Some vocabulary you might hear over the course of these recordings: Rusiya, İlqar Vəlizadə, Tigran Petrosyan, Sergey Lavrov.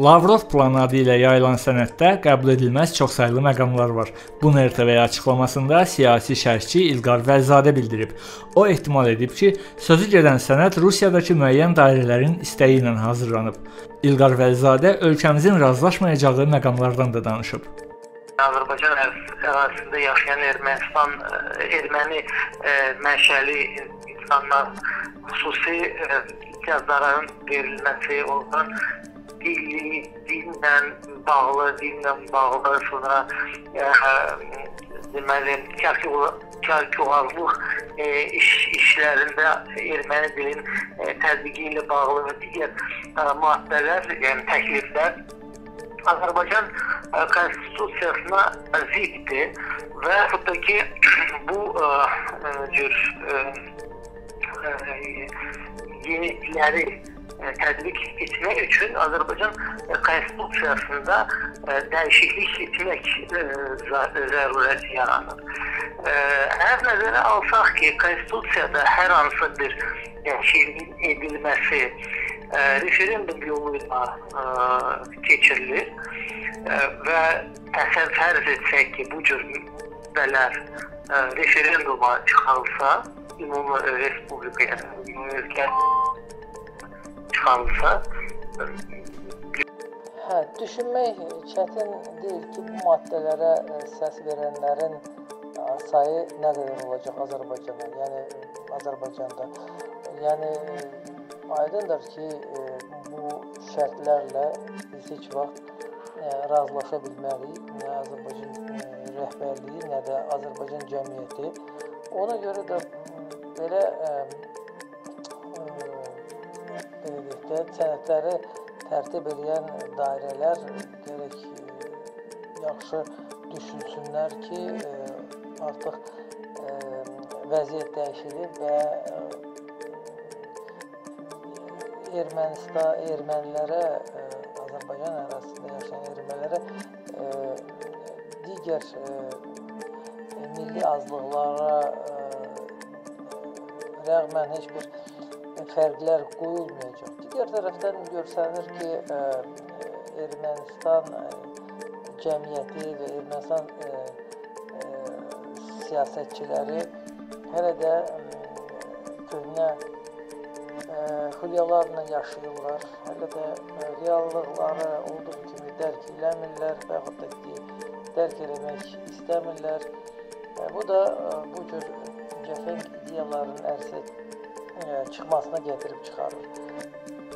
Lavrov planadı ilə yayılan sənəddə qəbul edilməz çoxsaylı məqamlar var. Bunu RTV-yə açıqlamasında siyasi şərhçi İlqar Vəlizadə bildirib. O ehtimal edib ki, sözü gedən sənəd Rusiyadakı müəyyən dairələrin istəyi ilə hazırlanıb. İlqar Vəlizadə ölkəmizin razılaşmayacağı məqamlardan da danışıb. Azərbaycan ərazisində yaşayan erməni mənşəli insanlar xüsusi cəzaların verilməsi, ondan dinlə bağlı, sonra deməli, kərküvarlıq işlərində erməni dilin tətbiqi ilə bağlı və digər maddələr, yəni təkliflər Azərbaycan konstitusiyasına ziddir və yaxud da ki, bu cür yenilikləri tətbiq etmək üçün Azərbaycan konstitusiyasında dəyişiklik etmək zərurəti yaranır. Hər nəzərə alsaq ki, konstitusiyada hər hansı bir dəyişikliyin edilməsi referendum yoluyla keçirilir və təsəvvür fərz etsək ki, bu cür müddələr referenduma çıxarılsa, ümumi respublikaya, ümumi ölkə çıxarılsa... Düşünmək çətin deyil ki, bu maddələrə səs verənlərin sayı nə qədər olacaq Azərbaycanda. Yəni, aydındır ki, bu şərtlərlə biz heç vaxt razılaşa bilməliyik, nə Azərbaycan rəhbərliyi, nə də Azərbaycan cəmiyyəti. Ona görə də belə sənədləri tərtib edən dairələr gərək yaxşı düşünsünlər ki, artıq vəziyyət dəyişilir və ermənilərə, Azərbaycan ərazisində yaşayan ermənilərə digər milli azlıqlara rəğmən heç bir fərqlər qoyulmayacaq. Digər tərəfdən görsənir ki, Ermənistan cəmiyyəti və Ermənistan siyasətçiləri hələ də köhnə xülyalarla yaşayırlar, hələ də reallıqları olduğu kimi dərk eləmirlər və yaxud da ki, dərk eləmək istəmirlər. Bu da bu cür cəfəng ideyaların ərsə çıxmasına gətirib çıxarır.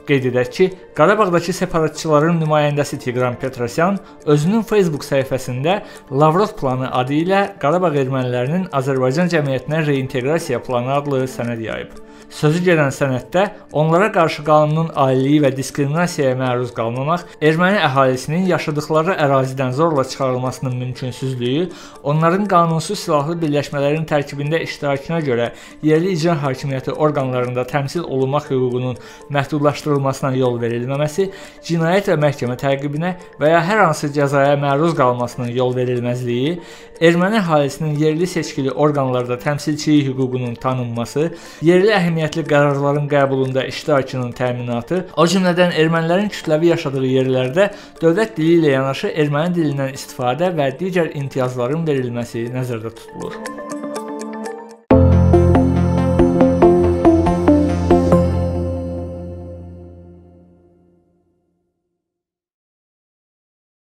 Qeyd edək ki, Qarabağdakı separatçıların nümayəndəsi Tigran Petrosyan özünün Facebook səhifəsində Lavrov planı adı ilə Qarabağ ermənilərinin Azərbaycan cəmiyyətinə reinteqrasiya planı adlı sənəd yayıb. Sözü gedən sənəddə onlara qarşı qanunun aililiyi və diskriminasiyaya məruz qalmamaq, erməni əhalisinin yaşadıkları ərazidən zorla çıxarılmasının mümkünsüzlüyü, onların qanunsuz silahlı birləşmələrin tərkibində iştirakına görə yerli icra hakimiyyəti orqanlarında təmsil olunmaq hüququnun məhdudlaşdırılması yol verilməməsi, cinayət və məhkəmə təqibinə və ya hər hansı cəzaya məruz qalmasının yol verilməzliyi, erməni əhalisinin yerli seçkili orqanlarda təmsilçilik hüququnun tanınması, yerli əhəmiyyətli qərarların qəbulunda iştirakının təminatı, o cümlədən ermənilərin kütləvi yaşadığı yerlərdə dövlət dili ilə yanaşı erməni dilindən istifadə və digər imtiyazların verilməsi nəzərdə tutulur.